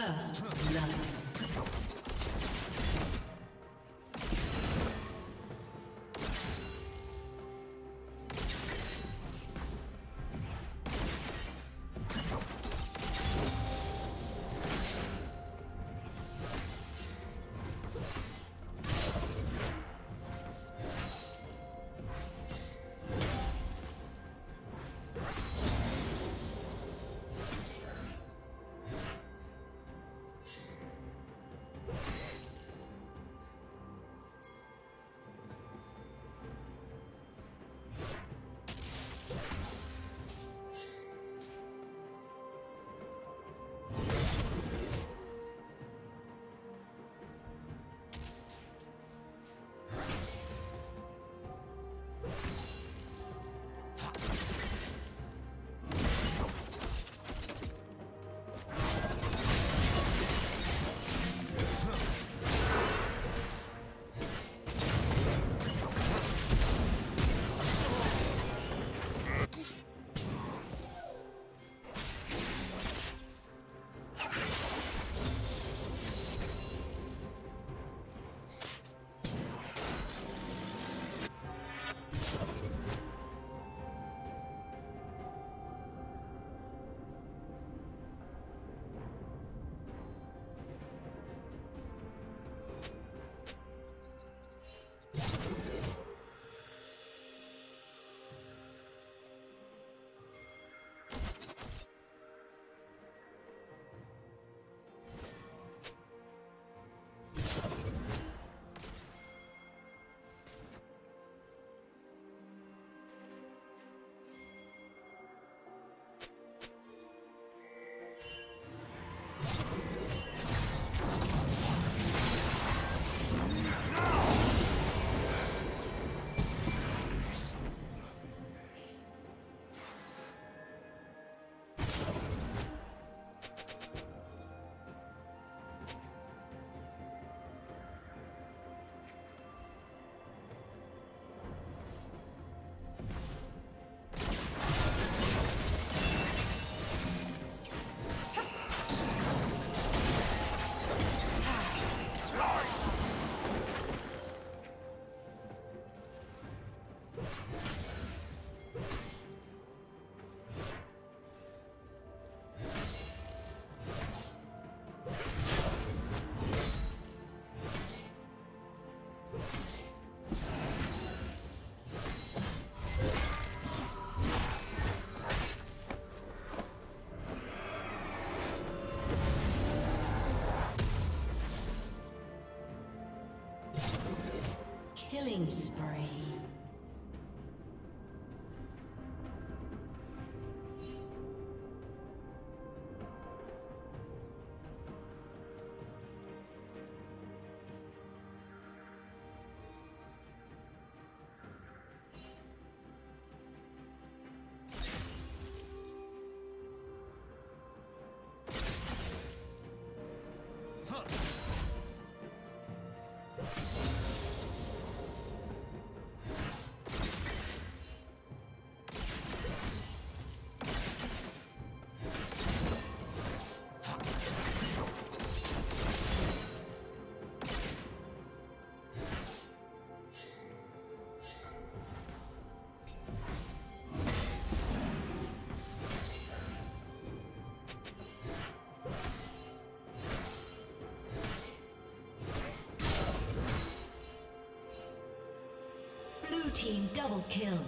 First love. Killing spree. Team double kill.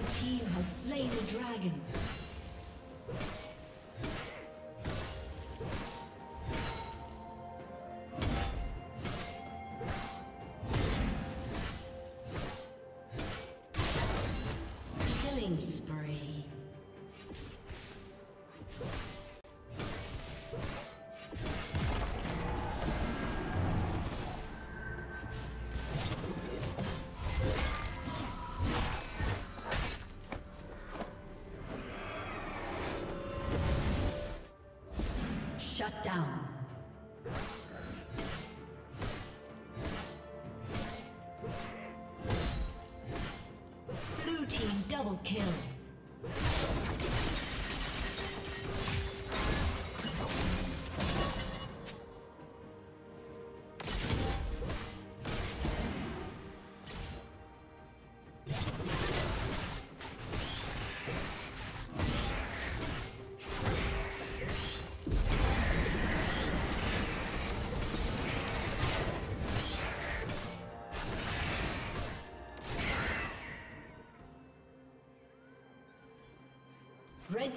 Red team has slain the dragon. Shut down. Blue team double kill. Red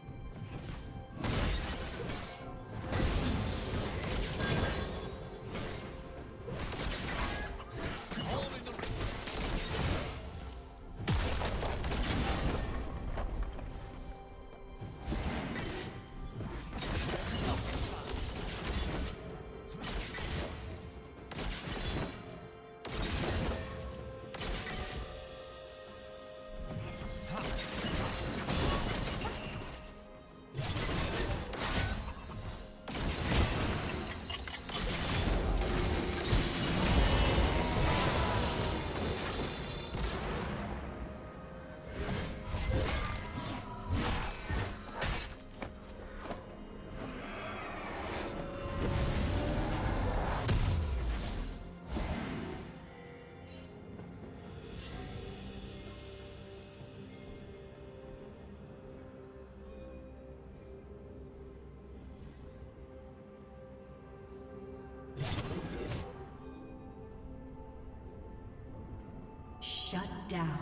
Shut down.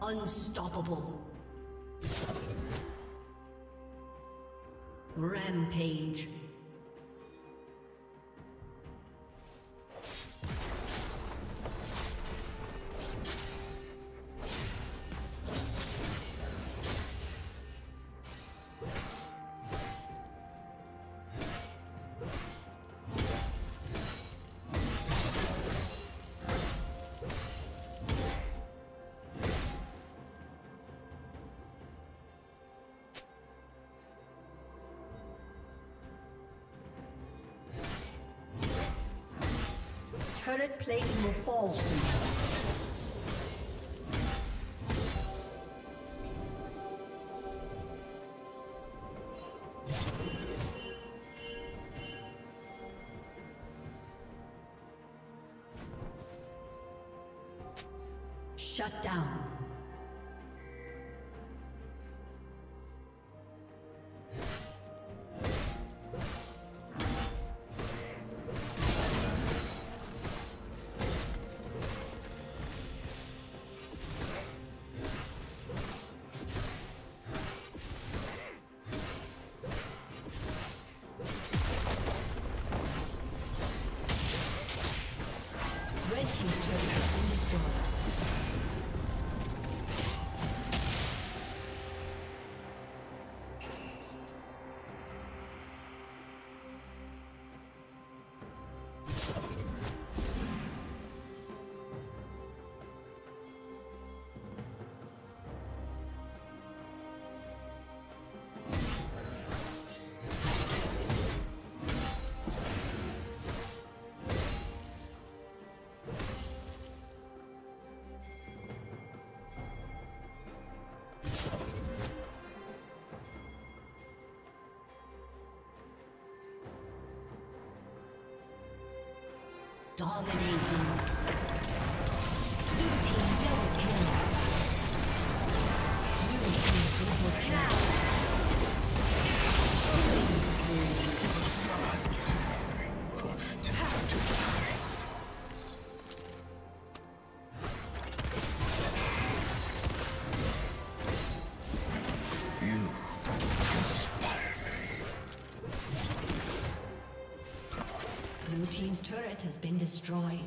Unstoppable. Rampage. Turret plating will fall soon. Shut down. Dominating. Blue team's turret has been destroyed.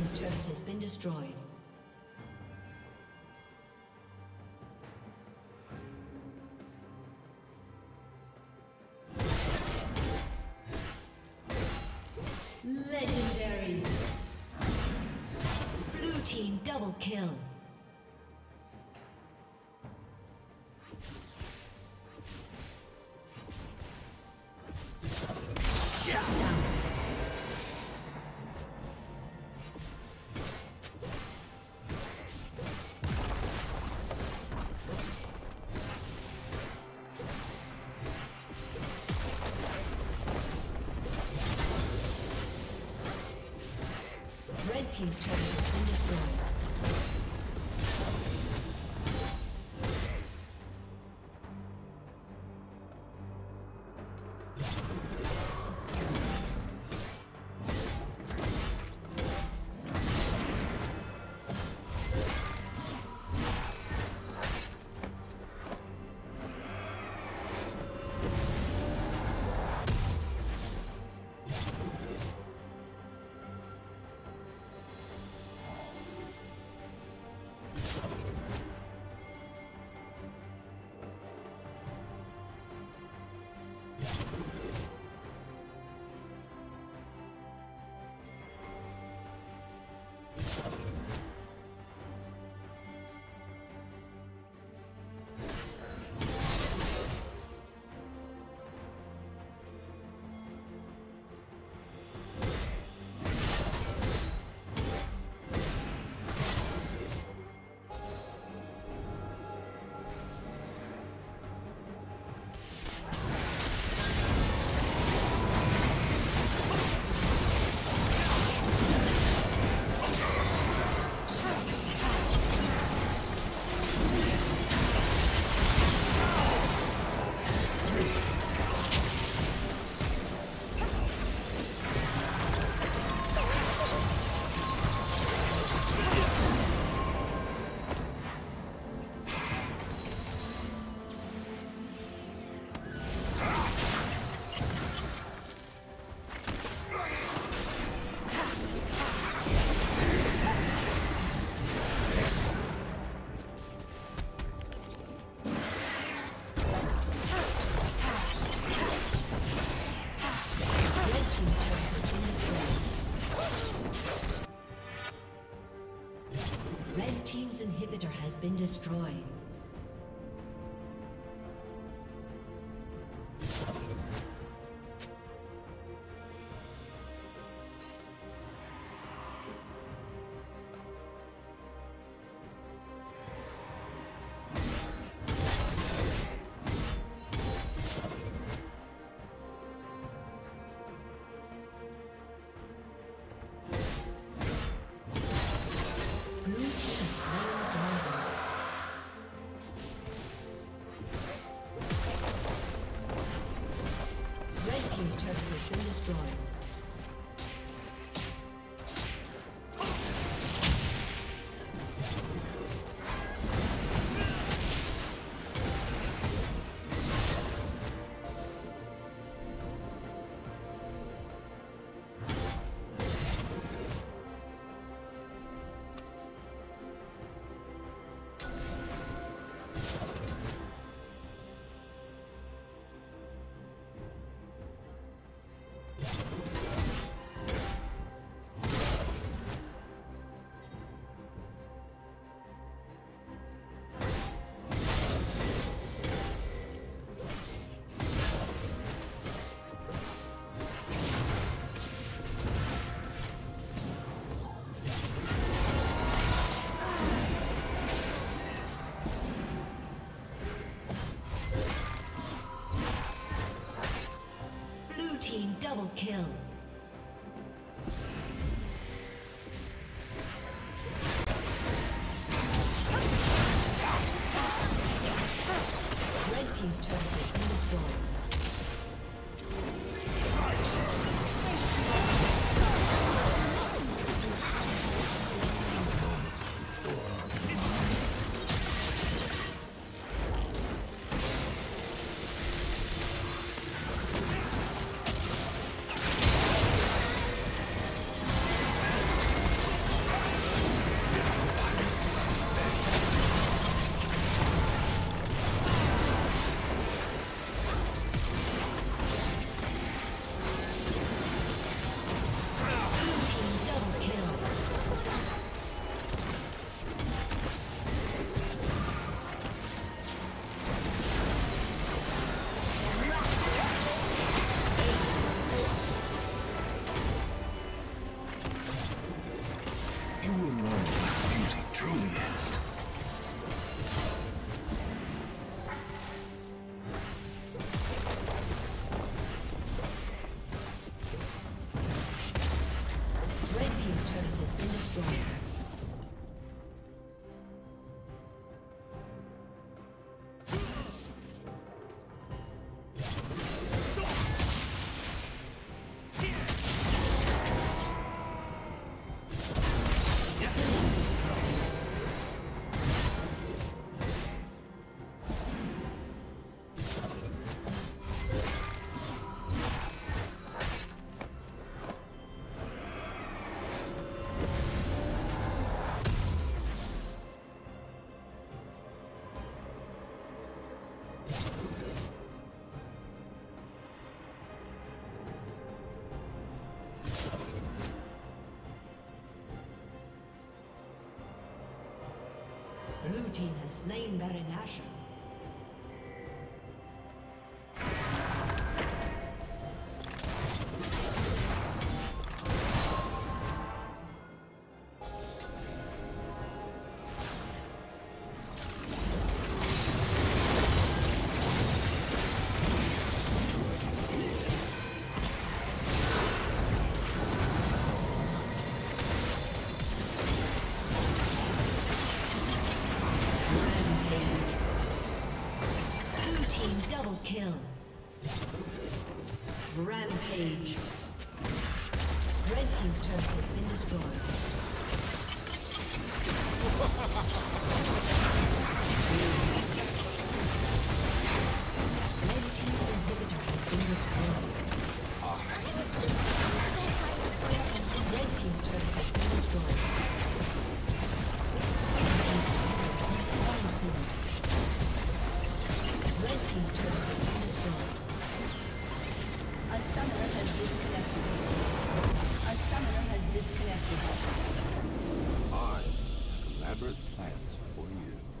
This turret has been destroyed. Legendary. Blue team double kill. Team's turret has been destroyed. inhibitor has been destroyed. Double kill. Blue team has slain Baron Nashor. Kill. Rampage. Red team's turret has been destroyed. Red team's inhibitor has been destroyed. Red team's turret has been destroyed. Red team's turret has been destroyed. A summoner has disconnected. A summoner has disconnected. elaborate plans for you.